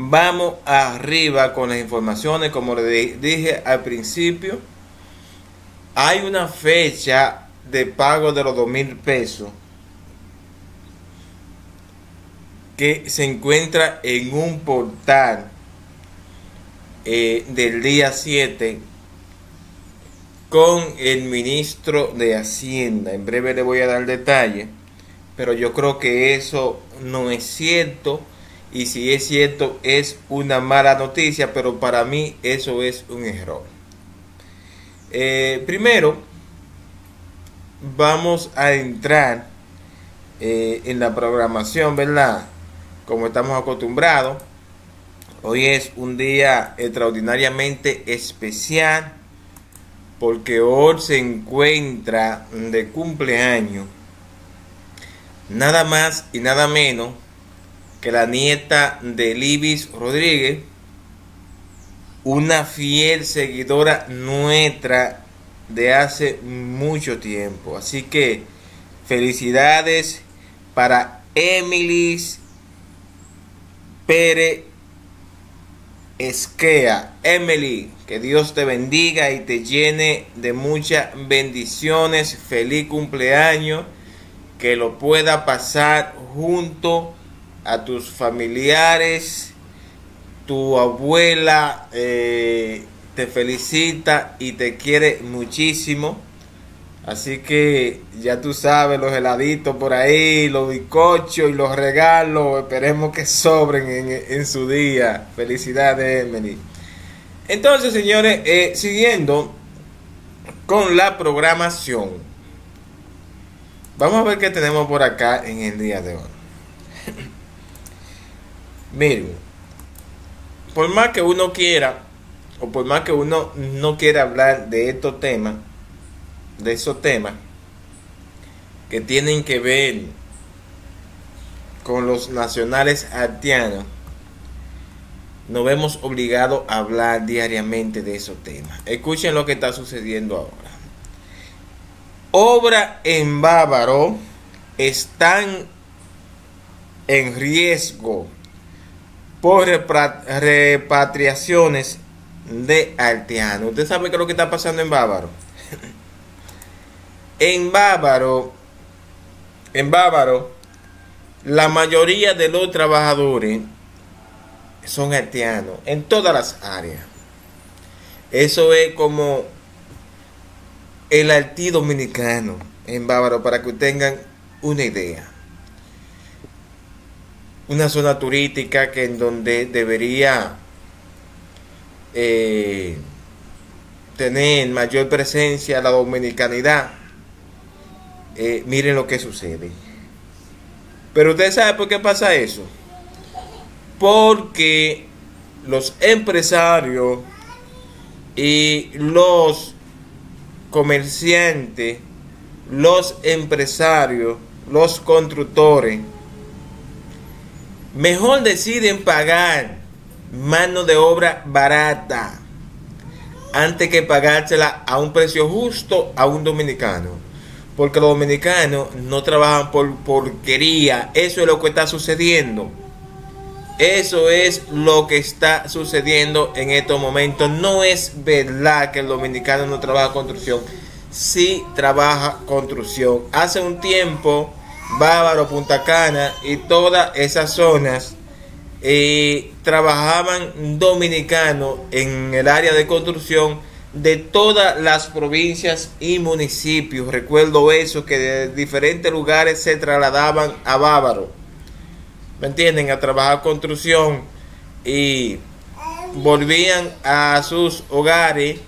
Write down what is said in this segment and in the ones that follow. Vamos arriba con las informaciones. Como les dije al principio, hay una fecha de pago de los 2,000 pesos que se encuentra en un portal del día 7 con el ministro de Hacienda. En breve le voy a dar detalle, pero yo creo que eso no es cierto. Y si es cierto, es una mala noticia, pero para mí eso es un error. Primero, vamos a entrar en la programación, ¿verdad? Como estamos acostumbrados, hoy es un día extraordinariamente especial porque hoy se encuentra de cumpleaños nada más y nada menos que la nieta de Libis Rodríguez, una fiel seguidora nuestra de hace mucho tiempo. Así que felicidades para Emily Pérez Esquea. Emily, que Dios te bendiga y te llene de muchas bendiciones. Feliz cumpleaños, que lo pueda pasar junto a tus familiares. Tu abuela te felicita y te quiere muchísimo. Así que ya tú sabes, los heladitos por ahí, los bizcochos y los regalos, esperemos que sobren en su día. Felicidades, Emily. Entonces, señores, siguiendo con la programación, vamos a ver qué tenemos por acá en el día de hoy. Miren, por más que uno quiera, o por más que uno no quiera hablar de estos temas, de esos temas que tienen que ver con los nacionales haitianos, nos vemos obligados a hablar diariamente de esos temas. Escuchen lo que está sucediendo ahora. Obra en Bávaro están en riesgo por repatriaciones de haitianos. Usted sabe qué es lo que está pasando en Bávaro. En Bávaro, la mayoría de los trabajadores son haitianos en todas las áreas. Eso es como el Haití dominicano en Bávaro, para que tengan una idea. Una zona turística que en donde debería tener mayor presencia la dominicanidad. Miren lo que sucede. Pero ustedes saben por qué pasa eso. Porque los empresarios y los comerciantes, los constructores, mejor deciden pagar mano de obra barata antes que pagársela a un precio justo a un dominicano. Porque los dominicanos no trabajan por porquería. Eso es lo que está sucediendo. Eso es lo que está sucediendo en estos momentos. No es verdad que el dominicano no trabaja construcción. Sí trabaja construcción. Hace un tiempo, Bávaro, Punta Cana y todas esas zonas trabajaban dominicanos en el área de construcción de todas las provincias y municipios. Recuerdo eso, que de diferentes lugares se trasladaban a Bávaro, ¿me entienden?, a trabajar construcción, y volvían a sus hogares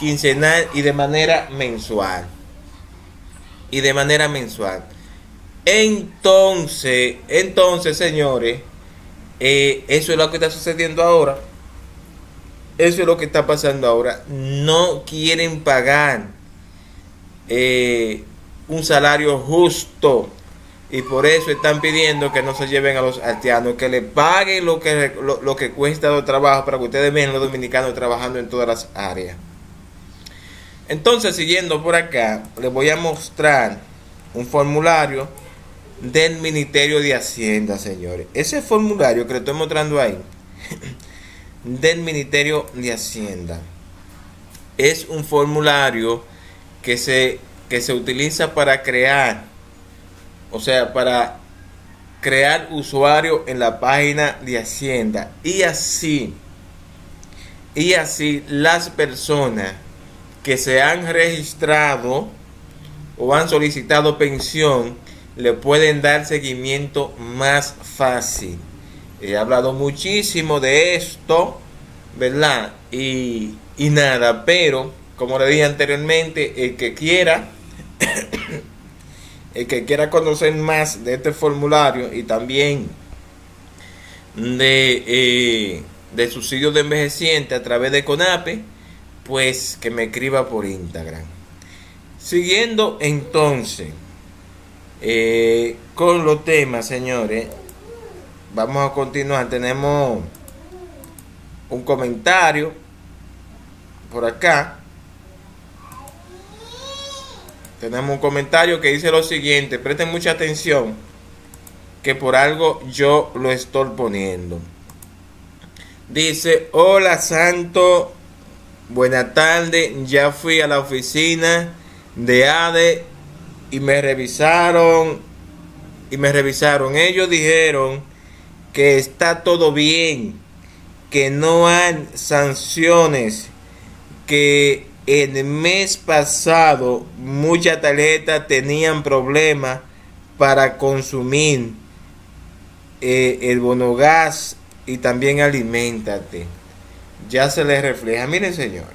quincenal y de manera mensual. Entonces, señores, eso es lo que está sucediendo ahora. Eso es lo que está pasando ahora. No quieren pagar un salario justo. Y por eso están pidiendo que no se lleven a los haitianos, que le paguen lo que cuesta el trabajo, para que ustedes vean los dominicanos trabajando en todas las áreas. Entonces, siguiendo por acá, les voy a mostrar un formulario del Ministerio de Hacienda, señores. Ese formulario que le estoy mostrando ahí del Ministerio de Hacienda. Es un formulario que se utiliza para crear, o sea, para crear usuario en la página de Hacienda, y así las personas que se han registrado o han solicitado pensión le pueden dar seguimiento más fácil. He hablado muchísimo de esto, ¿verdad? Y nada, pero como le dije anteriormente, el que quiera conocer más de este formulario y también de subsidios de envejeciente a través de CONAPE, pues que me escriba por Instagram. Siguiendo entonces con los temas, señores, vamos a continuar. Tenemos un comentario por acá. Tenemos un comentario que dice lo siguiente. Presten mucha atención, que por algo yo lo estoy poniendo. Dice: hola Santo, buena tarde. Ya fui a la oficina de ADE y me revisaron. Ellos dijeron que está todo bien, que no hay sanciones, que el mes pasado muchas tarjetas tenían problemas para consumir el bono gas y también aliméntate. Ya se les refleja. Miren, señores,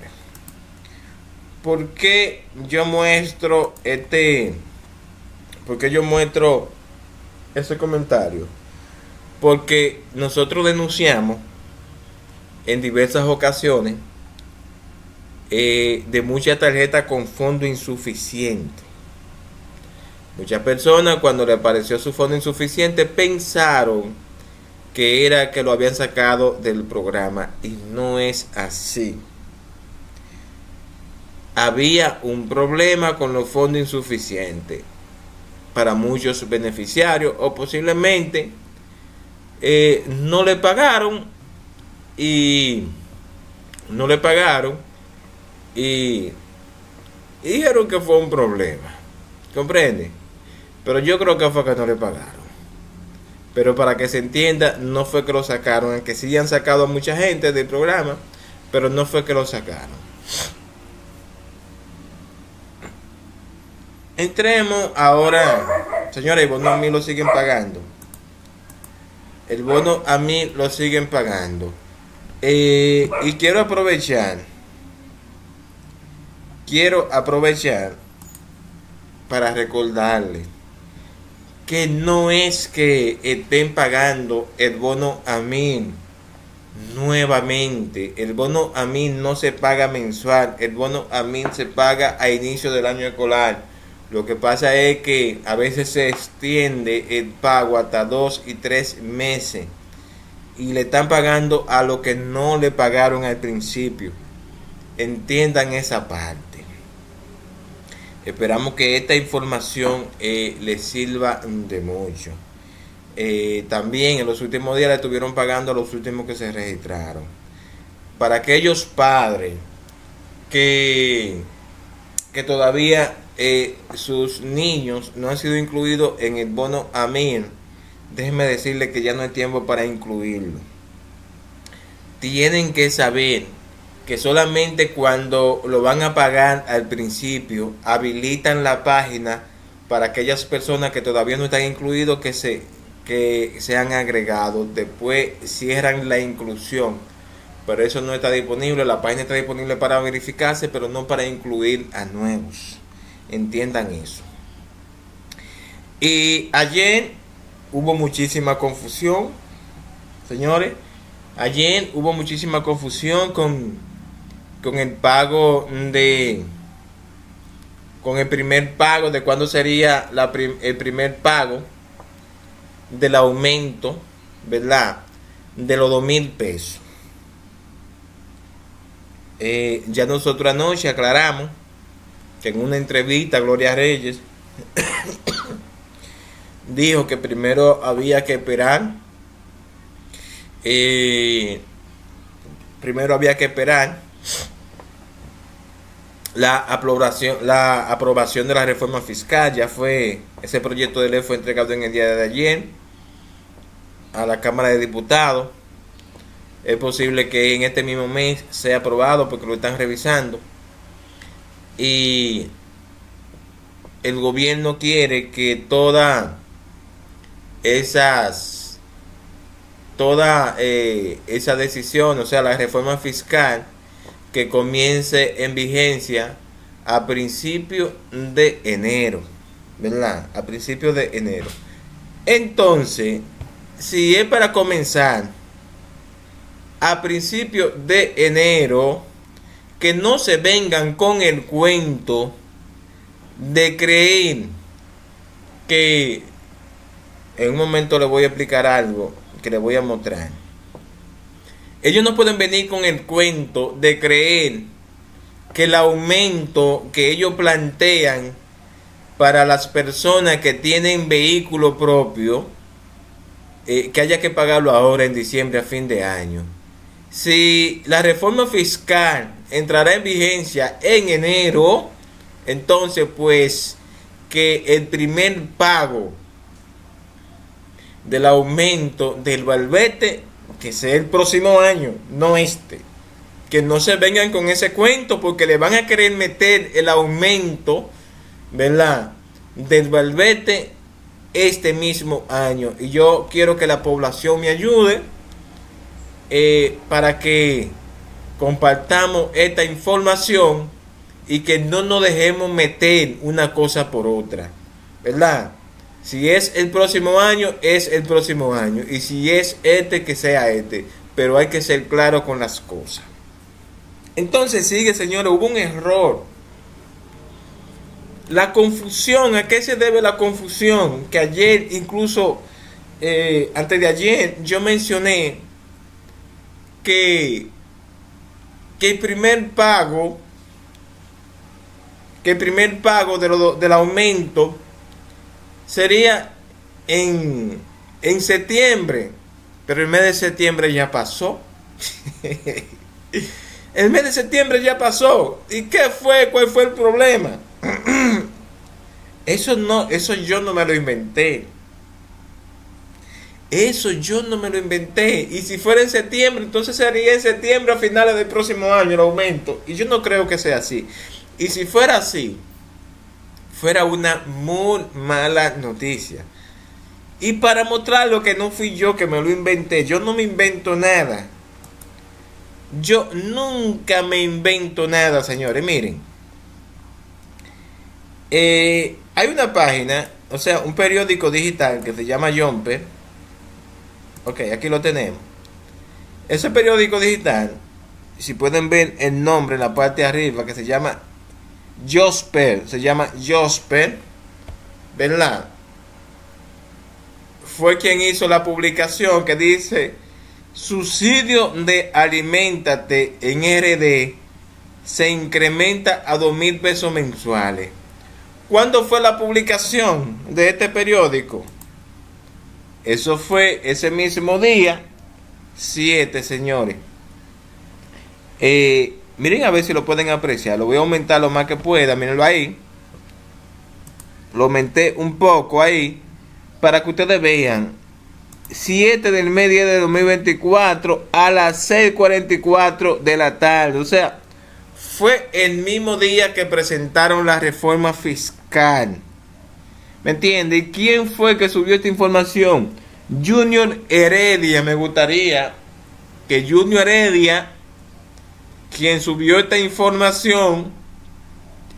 ¿por qué yo muestro ese comentario? Porque nosotros denunciamos en diversas ocasiones de muchas tarjetas con fondo insuficiente. Muchas personas, cuando le apareció su fondo insuficiente, pensaron que era que lo habían sacado del programa, y no es así. Había un problema con los fondos insuficientes para muchos beneficiarios, o posiblemente no le pagaron y dijeron que fue un problema, ¿comprende? Pero yo creo que fue que no le pagaron. Pero para que se entienda, no fue que lo sacaron, aunque sí han sacado a mucha gente del programa, pero no fue que lo sacaron. Entremos ahora, señores, el bono a mí lo siguen pagando. El bono a mí lo siguen pagando. Y quiero aprovechar para recordarle que no es que estén pagando el bono AMIN nuevamente. El bono AMIN no se paga mensual, el bono AMIN se paga a inicio del año escolar. Lo que pasa es que a veces se extiende el pago hasta 2 y 3 meses y le están pagando a lo que no le pagaron al principio. Entiendan esa parte. Esperamos que esta información les sirva de mucho. También en los últimos días le estuvieron pagando a los últimos que se registraron. Para aquellos padres que todavía sus niños no han sido incluidos en el bono AMIN, déjenme decirles que ya no hay tiempo para incluirlo. Tienen que saber que solamente cuando lo van a pagar al principio, habilitan la página para aquellas personas que todavía no están incluidos, que se han agregado. Después cierran la inclusión, pero eso no está disponible. La página está disponible para verificarse, pero no para incluir a nuevos. Entiendan eso. Y ayer hubo muchísima confusión, señores. Ayer hubo muchísima confusión con el pago de, con el primer pago, de cuándo sería el primer pago del aumento, ¿verdad?, de los 2,000 pesos. Ya nosotros anoche aclaramos que en una entrevista Gloria Reyes dijo que primero había que esperar Primero había que esperar la aprobación de la reforma fiscal. Ya fue, ese proyecto de ley fue entregado en el día de ayer a la Cámara de Diputados. Es posible que en este mismo mes sea aprobado porque lo están revisando. Y el gobierno quiere que toda esa decisión, o sea, la reforma fiscal, que comience en vigencia a principios de enero, ¿verdad? A principios de enero. Entonces, si es para comenzar a principios de enero, que no se vengan con el cuento de creer que... En un momento les voy a explicar algo que les voy a mostrar. Ellos no pueden venir con el cuento de creer que el aumento que ellos plantean para las personas que tienen vehículo propio, que haya que pagarlo ahora en diciembre a fin de año. Si la reforma fiscal entrará en vigencia en enero, entonces pues que el primer pago del aumento del balbete que sea el próximo año, no este. Que no se vengan con ese cuento porque le van a querer meter el aumento, ¿verdad?, del balbete este mismo año. Y yo quiero que la población me ayude para que compartamos esta información y que no nos dejemos meter una cosa por otra, ¿verdad? Si es el próximo año, es el próximo año. Y si es este, que sea este. Pero hay que ser claro con las cosas. Entonces sigue, señores, hubo un error. La confusión, ¿a qué se debe la confusión? Que ayer, incluso antes de ayer, yo mencioné que el primer pago, del aumento sería en septiembre, pero el mes de septiembre ya pasó. El mes de septiembre ya pasó. ¿Y qué fue? ¿Cuál fue el problema? Eso yo no me lo inventé. Eso yo no me lo inventé. Y si fuera en septiembre, entonces sería en septiembre a finales del próximo año el aumento. Y yo no creo que sea así. Y si fuera así, fuera una muy mala noticia. Y para mostrar lo que no fui yo que me lo inventé, yo no me invento nada. Yo nunca me invento nada, señores. Miren, hay una página, o sea, un periódico digital que se llama Josper. Ok, aquí lo tenemos. Ese periódico digital, si pueden ver el nombre en la parte de arriba, que se llama Josper, ¿verdad? Fue quien hizo la publicación que dice: subsidio de Aliméntate en RD se incrementa a 2,000 pesos mensuales. ¿Cuándo fue la publicación de este periódico? Eso fue ese mismo día 7, señores. Miren a ver si lo pueden apreciar. Lo voy a aumentar lo más que pueda. Mírenlo ahí. Lo aumenté un poco ahí para que ustedes vean. 7 del mediodía de 2024 a las 6:44 de la tarde. O sea, fue el mismo día que presentaron la reforma fiscal. ¿Me entiende? ¿Y quién fue que subió esta información? Junior Heredia. Me gustaría que Junior Heredia, quien subió esta información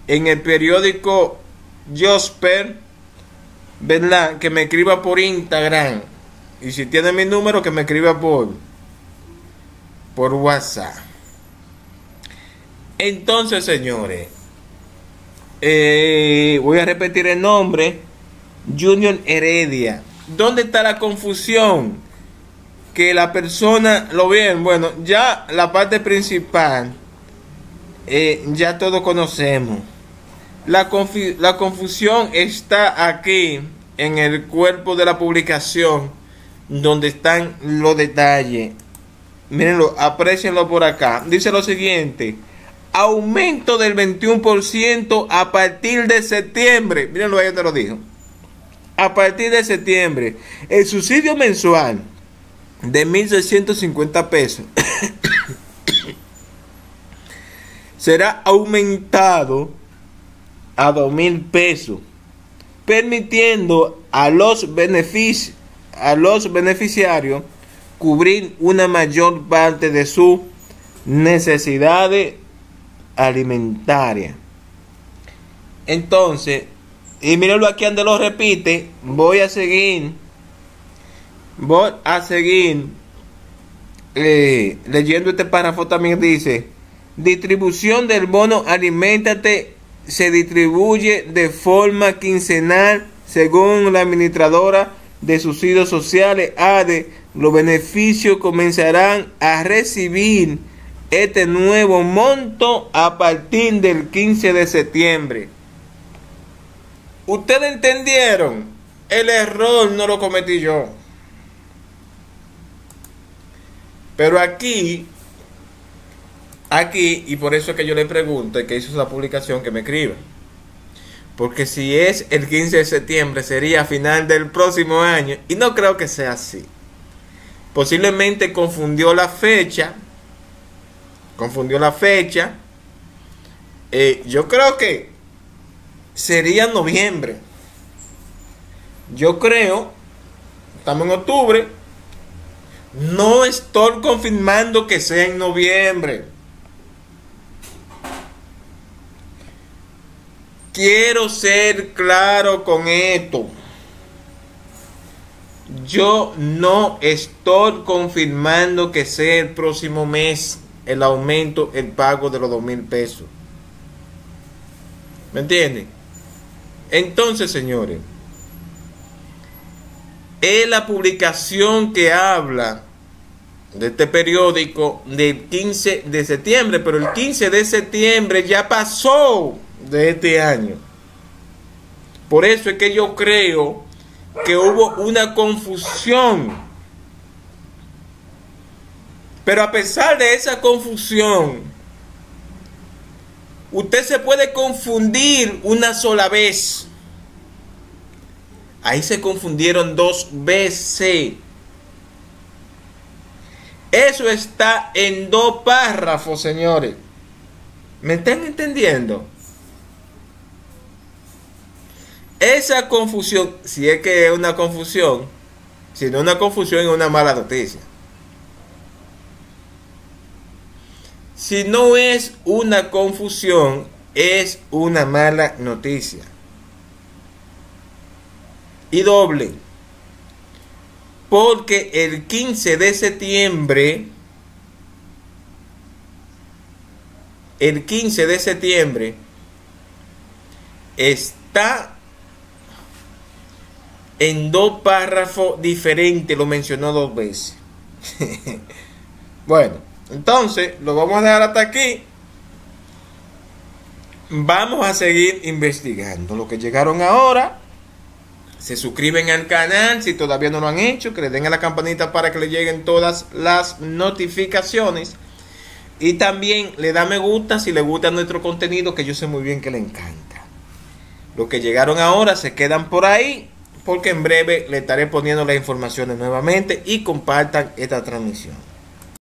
en el periódico Josper, ¿verdad?, que me escriba por Instagram. Y si tiene mi número, que me escriba por WhatsApp. Entonces, señores, voy a repetir el nombre: Junior Heredia. ¿Dónde está la confusión? Que la persona lo vean. Bueno, ya la parte principal ya todos conocemos. La confusión está aquí en el cuerpo de la publicación, donde están los detalles. Mírenlo, aprecienlo por acá. Dice lo siguiente: aumento del 21% a partir de septiembre. Mírenlo, ahí te lo dijo. A partir de septiembre, el subsidio mensual de 1.650 pesos será aumentado a 2.000 pesos, permitiendo a los beneficiarios cubrir una mayor parte de sus necesidades alimentarias. Entonces, y mírenlo aquí donde lo repite, voy a seguir leyendo este párrafo. También dice: distribución del bono Aliméntate se distribuye de forma quincenal según la administradora de subsidios sociales ADE. Los beneficios comenzarán a recibir este nuevo monto a partir del 15 de septiembre. ¿Ustedes entendieron? El error no lo cometí yo. Pero aquí, y por eso es que yo le pregunto, que hizo esa publicación, que me escriba. Porque si es el 15 de septiembre, sería final del próximo año. Y no creo que sea así. Posiblemente confundió la fecha. Yo creo que sería noviembre. Yo creo, estamos en octubre. No estoy confirmando que sea en noviembre. Quiero ser claro con esto. Yo no estoy confirmando que sea el próximo mes el aumento, el pago de los 2.000 pesos. ¿Me entienden? Entonces, señores, es la publicación que habla de este periódico del 15 de septiembre, pero el 15 de septiembre ya pasó de este año. Por eso es que yo creo que hubo una confusión. Pero a pesar de esa confusión, usted se puede confundir una sola vez. Ahí se confundieron dos veces. Eso está en dos párrafos, señores. ¿Me están entendiendo? Esa confusión, si es que es una confusión, si no es una confusión, es una mala noticia. Si no es una confusión, es una mala noticia. Y doble, porque el 15 de septiembre, está en dos párrafos diferentes, lo mencionó dos veces. Bueno, entonces lo vamos a dejar hasta aquí. Vamos a seguir investigando. Los que llegaron ahora, se suscriben al canal si todavía no lo han hecho, que le den a la campanita para que le lleguen todas las notificaciones. Y también le da me gusta si le gusta nuestro contenido, que yo sé muy bien que le encanta. Los que llegaron ahora se quedan por ahí, porque en breve le estaré poniendo las informaciones nuevamente, y compartan esta transmisión.